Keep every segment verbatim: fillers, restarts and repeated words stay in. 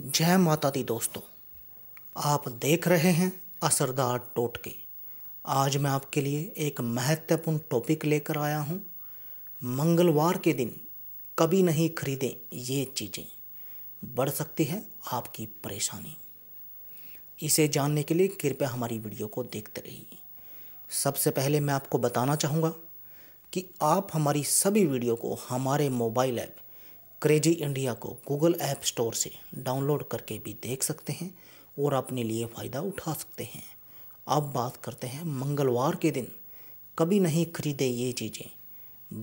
जय माता दी दोस्तों, आप देख रहे हैं असरदार टोटके। आज मैं आपके लिए एक महत्वपूर्ण टॉपिक लेकर आया हूँ। मंगलवार के दिन कभी नहीं खरीदें ये चीज़ें, बढ़ सकती है आपकी परेशानी। इसे जानने के लिए कृपया हमारी वीडियो को देखते रहिए। सबसे पहले मैं आपको बताना चाहूँगा कि आप हमारी सभी वीडियो को हमारे मोबाइल ऐप क्रेजी इंडिया को गूगल ऐप स्टोर से डाउनलोड करके भी देख सकते हैं और अपने लिए फ़ायदा उठा सकते हैं। अब बात करते हैं, मंगलवार के दिन कभी नहीं खरीदे ये चीज़ें,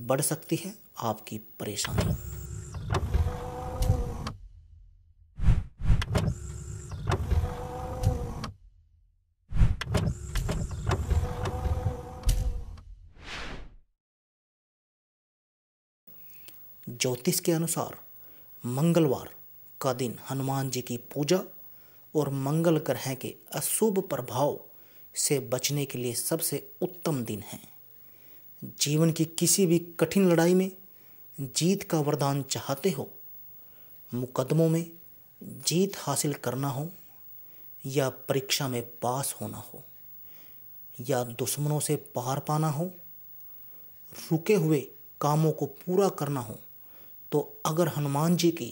बढ़ सकती है आपकी परेशानी। ज्योतिष के अनुसार मंगलवार का दिन हनुमान जी की पूजा और मंगल ग्रह के अशुभ प्रभाव से बचने के लिए सबसे उत्तम दिन है। जीवन की किसी भी कठिन लड़ाई में जीत का वरदान चाहते हो, मुकदमों में जीत हासिल करना हो, या परीक्षा में पास होना हो, या दुश्मनों से पार पाना हो, रुके हुए कामों को पूरा करना हो, तो अगर हनुमान जी की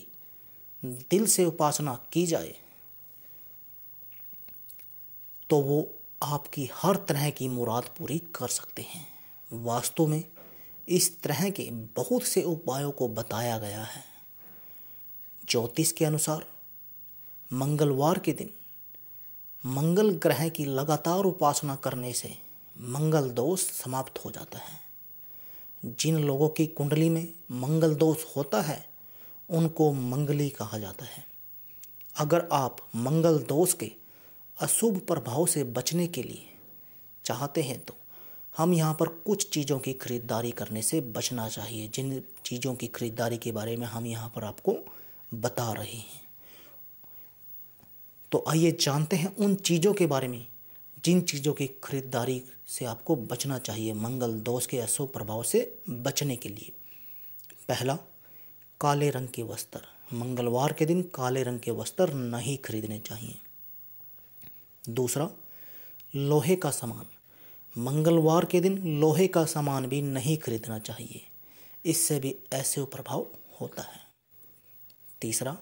दिल से उपासना की जाए तो वो आपकी हर तरह की मुराद पूरी कर सकते हैं। वास्तु में इस तरह के बहुत से उपायों को बताया गया है। ज्योतिष के अनुसार मंगलवार के दिन मंगल ग्रह की लगातार उपासना करने से मंगल दोष समाप्त हो जाता है। जिन लोगों की कुंडली में मंगल दोष होता है उनको मंगली कहा जाता है। अगर आप मंगल दोष के अशुभ प्रभाव से बचने के लिए चाहते हैं तो हम यहाँ पर कुछ चीज़ों की खरीदारी करने से बचना चाहिए। जिन चीज़ों की खरीदारी के बारे में हम यहाँ पर आपको बता रहे हैं, तो आइए जानते हैं उन चीज़ों के बारे में जिन चीज़ों की खरीदारी से आपको बचना चाहिए मंगल दोष के अशुभ प्रभाव से बचने के लिए। पहला, काले रंग के वस्त्र। मंगलवार के दिन काले रंग के वस्त्र नहीं खरीदने चाहिए। दूसरा, लोहे का सामान। मंगलवार के दिन लोहे का सामान भी नहीं खरीदना चाहिए, इससे भी ऐसे प्रभाव होता है। तीसरा,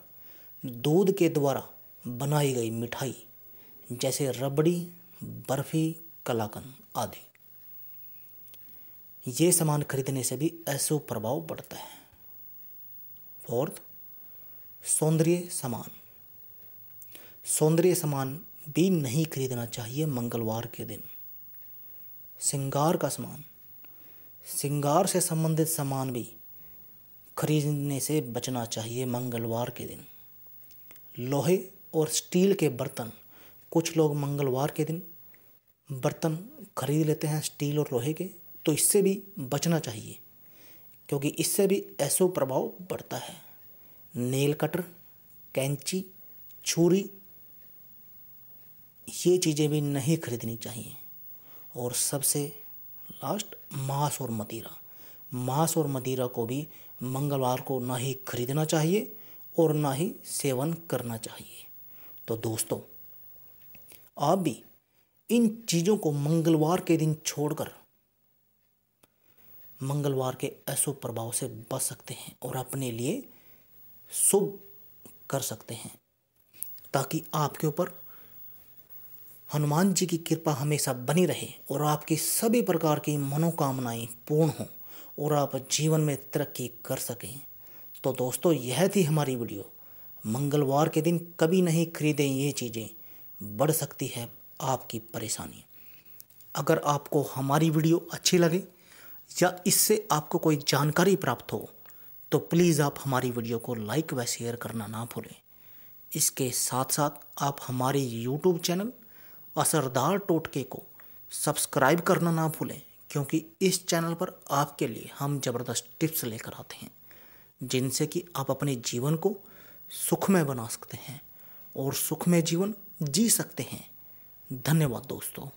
दूध के द्वारा बनाई गई मिठाई जैसे रबड़ी, बर्फी, कलाकन आदि, ये सामान खरीदने से भी ऐसा प्रभाव पड़ता है। फोर्थ, सौंदर्य सामान। सौंदर्य सामान भी नहीं खरीदना चाहिए मंगलवार के दिन। श्रृंगार का सामान, श्रृंगार से संबंधित सामान भी खरीदने से बचना चाहिए मंगलवार के दिन। लोहे और स्टील के बर्तन, कुछ लोग मंगलवार के दिन बर्तन खरीद लेते हैं स्टील और लोहे के, तो इससे भी बचना चाहिए क्योंकि इससे भी ऐसा प्रभाव पड़ता है। नेल कटर, कैंची, छुरी, ये चीज़ें भी नहीं खरीदनी चाहिए। और सबसे लास्ट, मांस और मदिरा। मांस और मदिरा को भी मंगलवार को ना ही खरीदना चाहिए और ना ही सेवन करना चाहिए। तो दोस्तों, आप भी इन चीज़ों को मंगलवार के दिन छोड़कर मंगलवार के ऐसे प्रभाव से बच सकते हैं और अपने लिए शुभ कर सकते हैं, ताकि आपके ऊपर हनुमान जी की कृपा हमेशा बनी रहे और आपकी सभी प्रकार की मनोकामनाएं पूर्ण हों और आप जीवन में तरक्की कर सकें। तो दोस्तों, यह थी हमारी वीडियो। मंगलवार के दिन कभी नहीं खरीदें ये चीज़ें, बढ़ सकती है आपकी परेशानी। अगर आपको हमारी वीडियो अच्छी लगे या इससे आपको कोई जानकारी प्राप्त हो तो प्लीज़ आप हमारी वीडियो को लाइक व शेयर करना ना भूलें। इसके साथ साथ आप हमारे यूट्यूब चैनल असरदार टोटके को सब्सक्राइब करना ना भूलें, क्योंकि इस चैनल पर आपके लिए हम ज़बरदस्त टिप्स लेकर आते हैं जिनसे कि आप अपने जीवन को सुखमय बना सकते हैं और सुखमय जीवन जी सकते हैं। धन्यवाद दोस्तों।